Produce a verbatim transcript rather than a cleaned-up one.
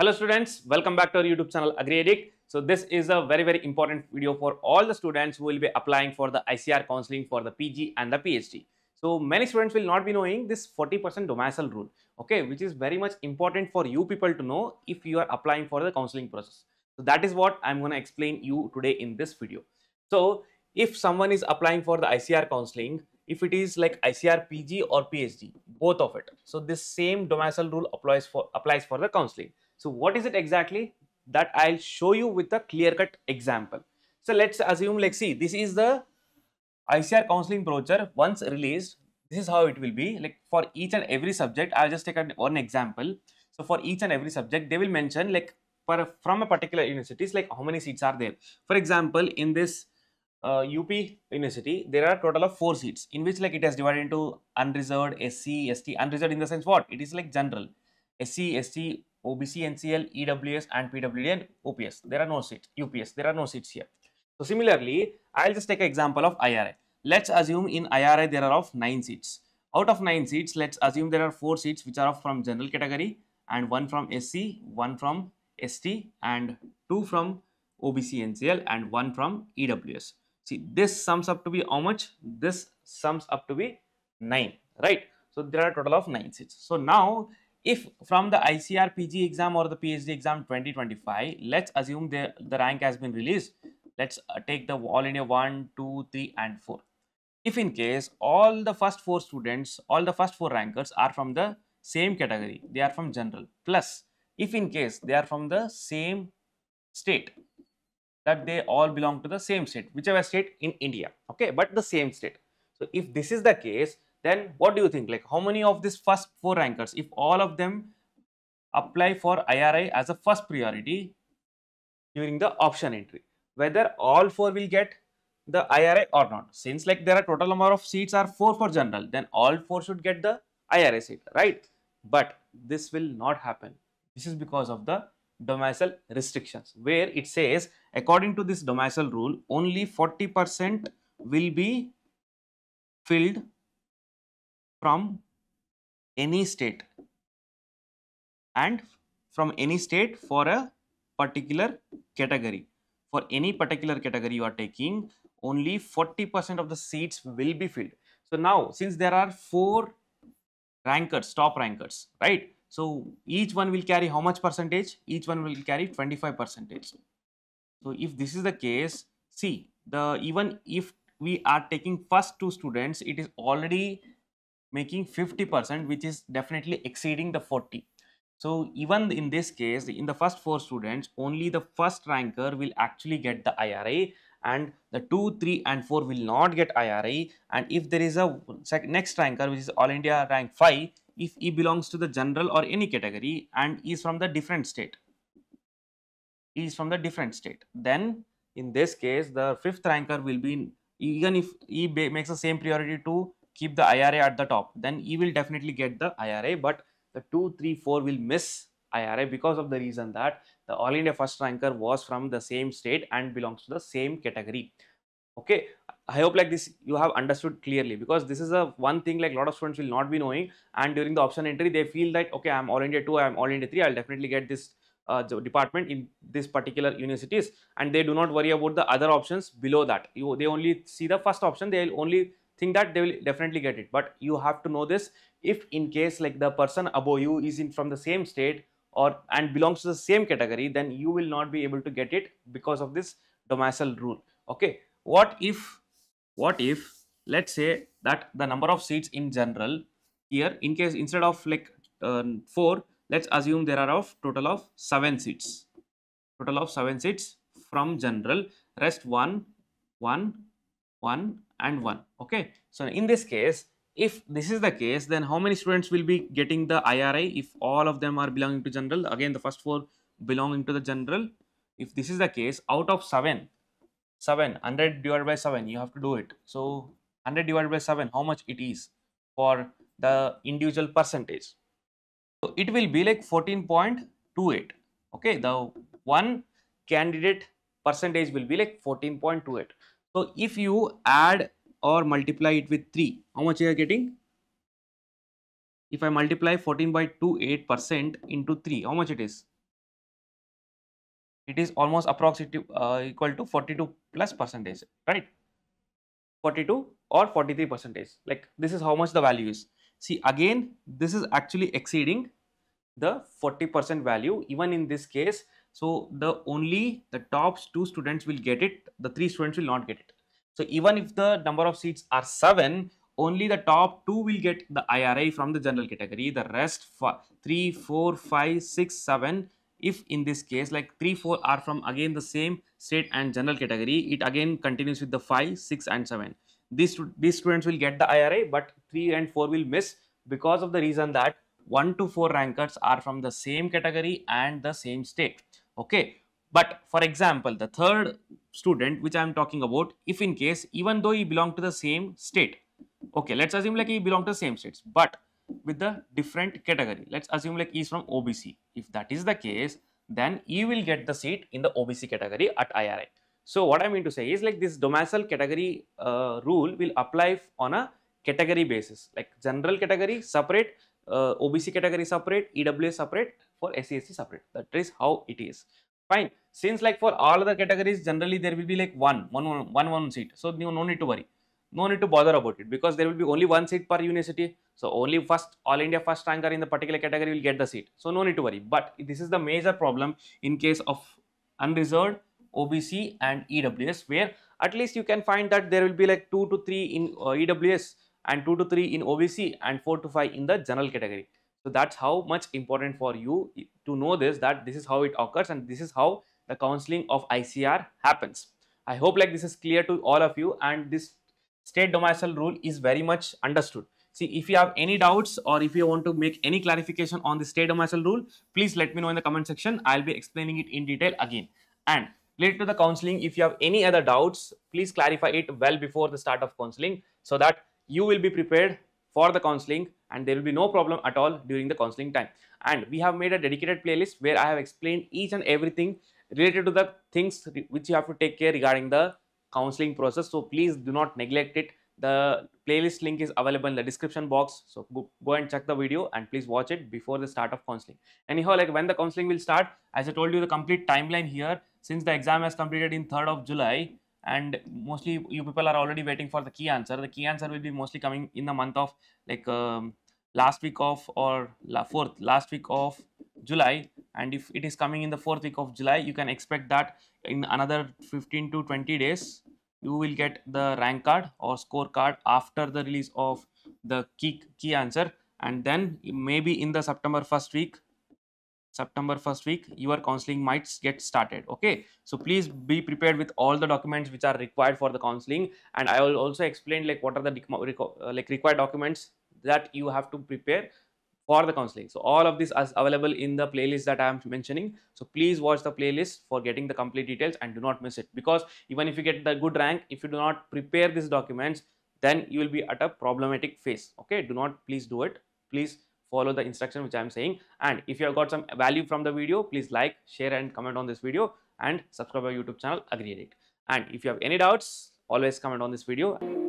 Hello students, welcome back to our YouTube channel AgriAddict. So this is a very very important video for all the students who will be applying for the I C R counseling for the P G and the P H D. So many students will not be knowing this forty percent domicile rule, okay, which is very much important for you people to know if you are applying for the counseling process. So that is what I'm going to explain you today in this video. So if someone is applying for the I C R counseling, if it is like I C R P G or P H D, both of it, so this same domicile rule applies for applies for the counseling. So what is it exactly? That I'll show you with a clear-cut example. So let's assume, like, see, this is the I C R counseling brochure. Once released, this is how it will be. Like for each and every subject, I'll just take an, one example. So for each and every subject, they will mention like per, from a particular university, like how many seats are there. For example, in this uh, U P university, there are a total of four seats, in which like it has divided into unreserved, S C, S T. Unreserved in the sense what? It is like general, S C, S T, O B C, N C L, E W S and P W D and O P S. There are no seats. U P S. There are no seats here. So similarly, I'll just take an example of I R A. Let's assume in I R A there are of nine seats. Out of nine seats, let's assume there are four seats which are from general category and one from S C, one from S T and two from O B C, N C L and one from E W S. See, this sums up to be how much? This sums up to be nine, right? So there are a total of nine seats. So now, if from the I C R P G exam or the P H D exam twenty twenty-five, let's assume the, the rank has been released. Let's take the all India one, two, three and four. If in case all the first four students, all the first four rankers are from the same category, they are from general. Plus, if in case they are from the same state, that they all belong to the same state, whichever state in India, okay, but the same state. So if this is the case, then what do you think? Like how many of these first four rankers, if all of them apply for I R I as a first priority during the option entry, whether all four will get the I R I or not? Since like there are total number of seats are four for general, then all four should get the I R A seat, right? But this will not happen. This is because of the domicile restrictions, where it says according to this domicile rule, only forty percent will be filled from any state and from any state for a particular category. For any particular category you are taking, only forty percent of the seats will be filled. So now, since there are four rankers, top rankers, right? So each one will carry how much percentage? Each one will carry twenty-five percent. So if this is the case, see, the even if we are taking first two students, it is already making fifty percent, which is definitely exceeding the forty. So even in this case, in the first four students, only the first ranker will actually get the I R A, and the two, three and four will not get I R A. And if there is a next ranker, which is all India rank five, if he belongs to the general or any category and is from the different state, he is from the different state, then in this case, the fifth ranker will be, in, even if he makes the same priority to keep the I R A at the top, then he will definitely get the I R A, but the two, three, four will miss I R A because of the reason that the all India first ranker was from the same state and belongs to the same category. Okay, I hope like this you have understood clearly, because this is a one thing like a lot of students will not be knowing, and during the option entry they feel that okay, I'm all India two, I'm all India three, I'll definitely get this Uh, department in this particular universities, and they do not worry about the other options below that. You, they only see the first option, they will only think that they will definitely get it. But you have to know this, if in case like the person above you is in from the same state or and belongs to the same category, then you will not be able to get it because of this domicile rule. Okay, what if what if let's say that the number of seats in general here, in case instead of like uh, four, let's assume there are of total of seven seats, total of seven seats from general, rest one, one, one and one. Okay. So in this case, if this is the case, then how many students will be getting the I R A if all of them are belonging to general? Again, the first four belonging to the general. If this is the case, out of seven, seven, one hundred divided by seven, you have to do it. So one hundred divided by seven, how much it is for the individual percentage? So it will be like fourteen point two eight. Okay, the one candidate percentage will be like fourteen point two eight. So if you add or multiply it with three, how much you are getting? If I multiply fourteen by twenty-eight percent into three, how much it is? it is almost approximately uh, equal to forty-two plus percentage, right? forty-two or forty-three percentage, like this is how much the value is. See, again, this is actually exceeding the forty percent value even in this case. So the only the top two students will get it, the three students will not get it. So even if the number of seats are seven, only the top two will get the I R A from the general category. The rest three, four, five, six, seven, if in this case like three, four are from again the same state and general category, it again continues with the five, six and seven. These, these students will get the I R A, but three and four will miss because of the reason that one to four rankers are from the same category and the same state. Okay. But for example, the third student which I am talking about, if in case even though he belonged to the same state, okay, let's assume like he belonged to the same states, but with the different category, let's assume like he is from O B C. If that is the case, then he will get the seat in the O B C category at I R I. So what I mean to say is like this domicile category uh, rule will apply on a category basis, like general category separate, uh, O B C category separate, E W S separate, for S C S T separate. That is how it is. Fine. Since like for all other categories, generally there will be like one, one, one, one, one seat. So you no need to worry. No need to bother about it because there will be only one seat per university. So only first all India first ranker in the particular category will get the seat. So no need to worry. But this is the major problem in case of unreserved, O B C and E W S, where at least you can find that there will be like two to three in uh, E W S and two to three in O B C and four to five in the general category. So that's how much important for you to know this, that this is how it occurs and this is how the counseling of I C R happens. I hope like this is clear to all of you and this state domicile rule is very much understood. See, if you have any doubts or if you want to make any clarification on the state domicile rule, please let me know in the comment section. I'll be explaining it in detail again. And related to the counseling, if you have any other doubts, please clarify it well before the start of counseling so that you will be prepared for the counseling and there will be no problem at all during the counseling time. And we have made a dedicated playlist where I have explained each and everything related to the things which you have to take care regarding the counseling process. So please do not neglect it. The playlist link is available in the description box. So go, go and check the video and please watch it before the start of counseling. Anyhow, like when the counseling will start, as I told you the complete timeline here, since the exam has completed in third of July, and mostly you people are already waiting for the key answer. The key answer will be mostly coming in the month of like um, last week of or la fourth last week of July, and if it is coming in the fourth week of July, you can expect that in another fifteen to twenty days you will get the rank card or score card after the release of the key key answer, and then maybe in the September first week September first week your counseling might get started. Okay, so please be prepared with all the documents which are required for the counseling, and I will also explain like what are the uh, like required documents that you have to prepare for the counseling. So all of this is available in the playlist that I am mentioning. So please watch the playlist for getting the complete details and do not miss it, because even if you get the good rank, if you do not prepare these documents, then you will be at a problematic phase. Okay, do not please do it. Please follow the instruction which I am saying, and if you have got some value from the video, please like, share and comment on this video and subscribe to our YouTube channel AgriAddict. And if you have any doubts, always comment on this video.